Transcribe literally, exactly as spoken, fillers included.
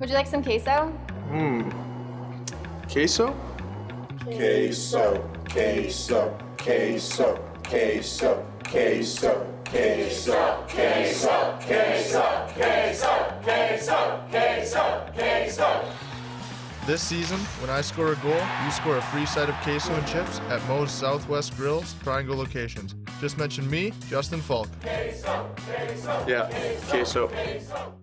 Would you like some queso? Mmm. Queso? Queso, queso, queso, queso, queso, queso, queso, queso, queso, queso, queso, queso, queso. This season, when I score a goal, you score a free side of queso and chips at Moe's Southwest Grills, Triangle locations. Just mention me, Justin Falk. Queso, queso, yeah, queso. queso.